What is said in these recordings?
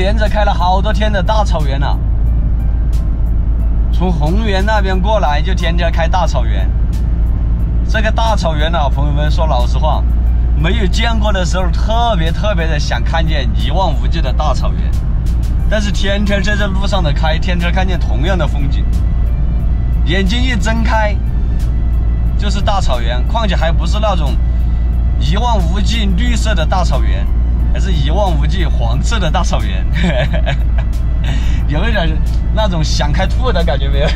连着开了好多天的大草原了。从红原那边过来就天天开大草原。这个大草原呢，朋友们说老实话，没有见过的时候特别的想看见一望无际的大草原，但是天天在这路上的开，天天看见同样的风景，眼睛一睁开就是大草原，况且还不是那种一望无际绿色的大草原，还是一望无际黄色的大草原，有一点那种想开吐的感觉没有？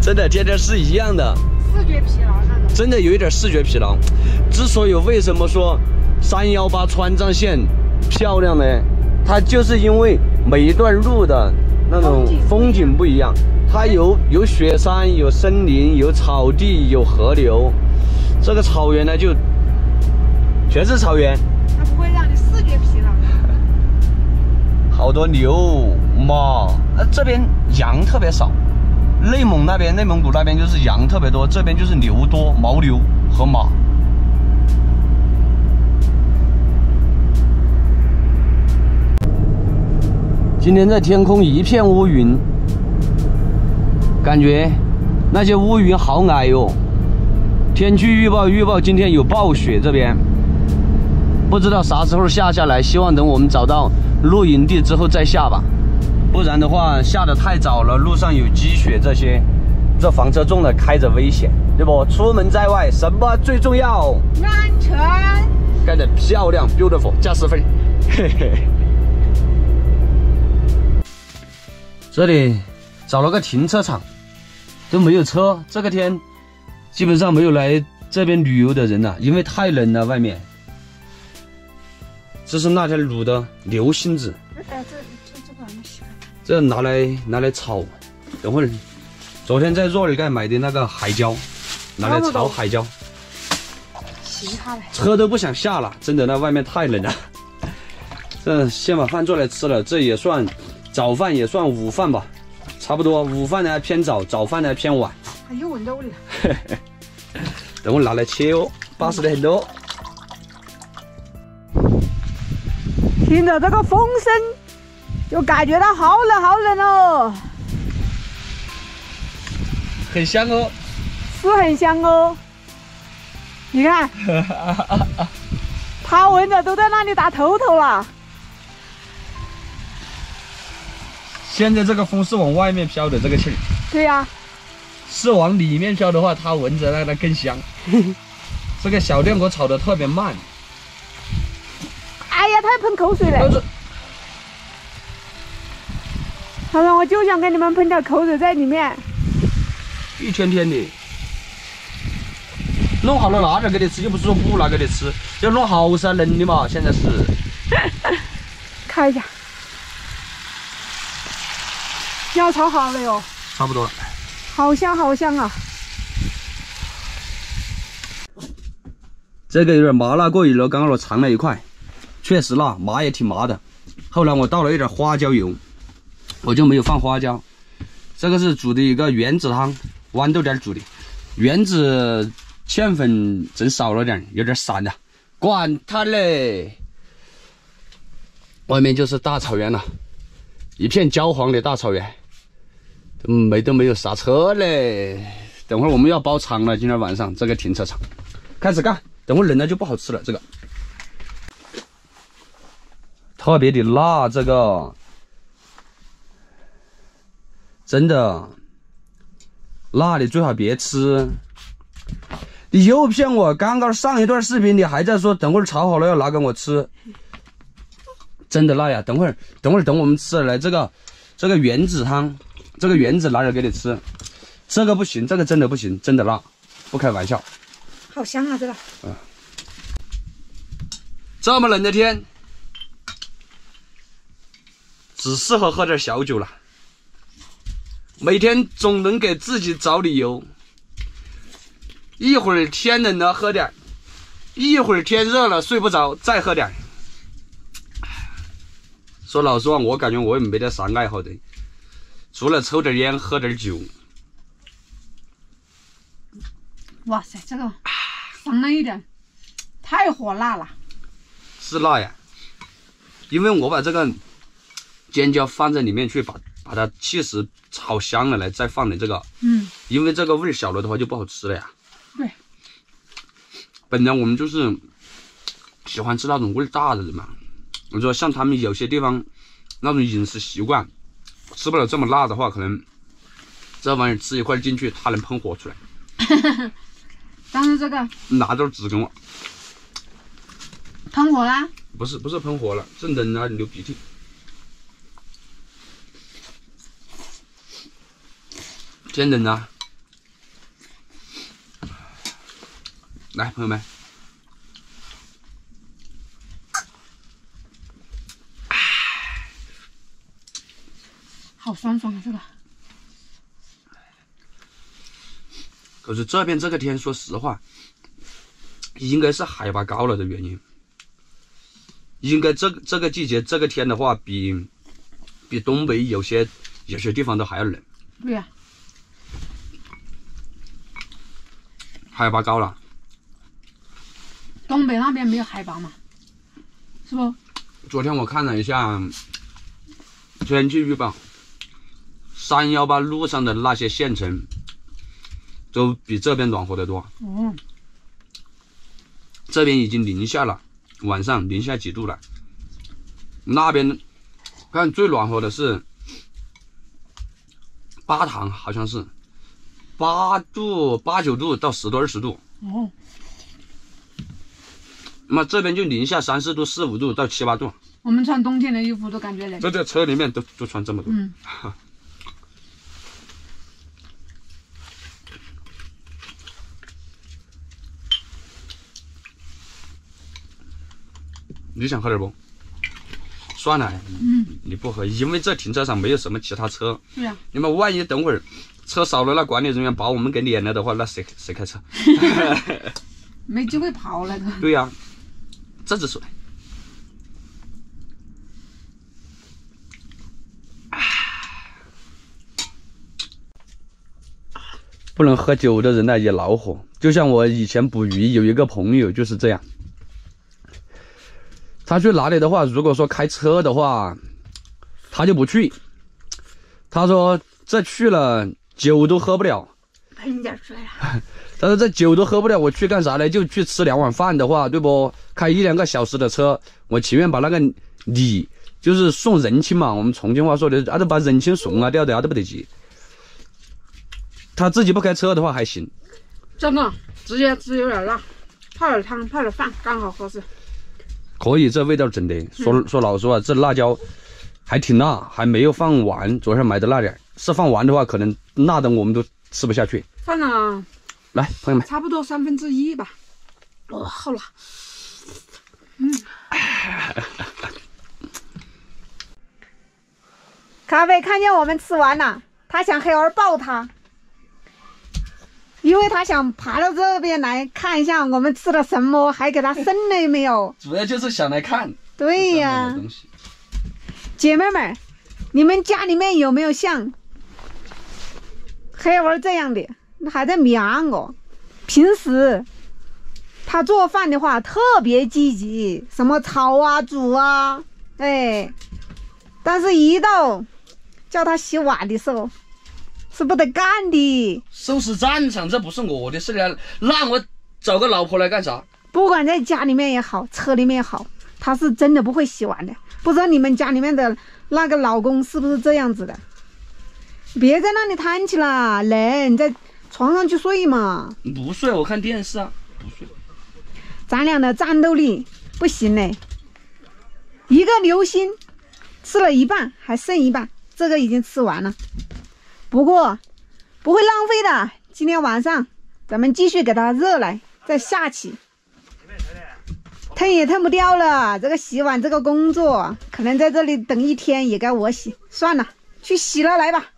真的，天天是一样的。视觉疲劳那种。真的有一点视觉疲劳。之所以为什么说318川藏线漂亮呢？它就是因为每一段路的那种风景不一样，它有雪山，有森林，有草地，有河流。这个草原呢，就全是草原。它不会让你视觉疲劳。好多牛马，这边羊特别少。内蒙那边，内蒙古那边就是羊特别多，这边就是牛多，牦牛和马。今天在天空一片乌云，感觉那些乌云好矮哟。天气预报今天有暴雪，这边不知道啥时候下下来，希望等我们找到露营地之后再下吧。不然的话，下得太早了，路上有积雪这些，这房车重了开着危险，对不？出门在外，什么最重要？安全。干得漂亮 ，beautiful， 加10分。嘿嘿。这里找了个停车场，都没有车。这个天基本上没有来这边旅游的人了，因为太冷了，外面。这是那天卤的牛心子。这拿来炒，等会儿，昨天在若尔盖买的那个海椒，拿来炒海椒。车都不想下了，真的，那外面太冷了。这先把饭做来吃了，这也算早饭，也算午饭吧，差不多。午饭呢偏早，早饭呢偏晚。还有闻到味了。等我拿来切哦，巴适的很多。听着这个风声。就感觉到好冷好冷哦，很香哦，是很香哦。你看，他闻着都在那里打头头了。现在这个风是往外面飘的，这个气儿。对呀、啊。是往里面飘的话，它闻着那更香。这个小电锅炒的特别慢。哎呀，太喷口水了。好了，我就想给你们喷点口水在里面。一天天的，弄好了拿着给你吃，又不是说不拿给你吃，要弄好噻，冷的嘛。现在是，看一下，要炒好了哟，差不多了。好香，好香啊！这个有点麻辣过瘾了，刚刚我尝了一块，确实辣，麻也挺麻的。后来我倒了一点花椒油。我就没有放花椒，这个是煮的一个圆子汤，豌豆颠煮的，圆子芡粉整少了点，有点散了，管它嘞。外面就是大草原了，一片焦黄的大草原，都没有啥车嘞。等会儿我们要包场了，今天晚上这个停车场，开始干。等会儿冷了就不好吃了，这个特别的辣，这个。真的，辣你最好别吃。你又骗我！刚刚上一段视频你还在说等会儿炒好了要拿给我吃，真的辣呀！等会儿等我们吃了来这个圆子汤，这个圆子拿点给你吃。这个不行，这个真的不行，真的辣，不开玩笑。好香啊，这个。嗯。这么冷的天，只适合喝点小酒了。每天总能给自己找理由，一会儿天冷了喝点，一会儿天热了睡不着再喝点。说老实话，我感觉我也没得啥爱好的，除了抽点烟喝点酒。哇塞，这个上来一点，太火辣了。是辣呀。因为我把这个尖椒放在里面去，把它气势炒香了来，再放点这个。嗯，因为这个味小了的话就不好吃了呀。对。本来我们就是喜欢吃那种味大的人嘛。我说像他们有些地方那种饮食习惯，吃不了这么辣的话，可能这玩意儿吃一块进去，它能喷火出来。但是这个拿着纸给我喷火啦？不是喷火了，是冷啊，流鼻涕。真冷啊！来，朋友们，好酸爽啊！这个。可是这边这个天，说实话，应该是海拔高了的原因。应该这个季节这个天的话，比东北有些地方都还要冷。对呀。海拔高了，东北那边没有海拔嘛，是不？昨天我看了一下天气预报，318路上的那些县城都比这边暖和得多。嗯，这边已经零下了，晚上零下几度了。那边看最暖和的是巴塘，好像是。8度、8、9度到10度、20度，哦，那么这边就零下3、4度、4、5度到7、8度。我们穿冬天的衣服都感觉冷。这车里面都穿这么多。嗯。你想喝点不？算了，你不喝，因为这停车场没有什么其他车。对呀。你们万一等会儿。车少了，那管理人员把我们给撵了的话，那谁开车？没机会跑了。对呀、啊，这只手。不能喝酒的人呢也恼火，就像我以前捕鱼有一个朋友就是这样，他去哪里的话，如果说开车的话，他就不去。他说这去了。酒都喝不了，喷点水啊！但是这酒都喝不了，我去干啥呢？就去吃2碗饭的话，对不？开1、2个小时的车，我情愿把那个礼就是送人情嘛，我们重庆话说的，啊，都把人情送啊掉的，啊，都不得急。他自己不开车的话还行，真的直接吃有点辣，泡点汤泡点饭刚好合适。可以，这味道真的，说老实话，这辣椒还挺辣，还没有放完。昨天买的辣点。是放完的话，可能辣的我们都吃不下去。放了，来，朋友们，差不多1/3吧。哇、哦，好辣！嗯，咖啡看见我们吃完了，他想黑儿抱他，因为他想爬到这边来看一下我们吃了什么，还给他剩了没有。主要就是想来看。对呀、啊，姐妹们，你们家里面有没有像？黑娃这样的还在瞄我，平时他做饭的话特别积极，什么炒啊、煮啊，哎，但是一到叫他洗碗的时候，是不得干的。收拾战场这不是我的事了，让我找个老婆来干啥？不管在家里面也好，车里面也好，他是真的不会洗碗的。不知道你们家里面的那个老公是不是这样子的？别在那里摊起了，来，你在床上去睡嘛。不睡，我看电视啊，不睡。咱俩的战斗力不行嘞，一个流心吃了一半，还剩一半，这个已经吃完了。不过不会浪费的，今天晚上咱们继续给它热来，再下起。腾也腾不掉了，这个洗碗这个工作，可能在这里等一天也该我洗，算了，去洗了来吧。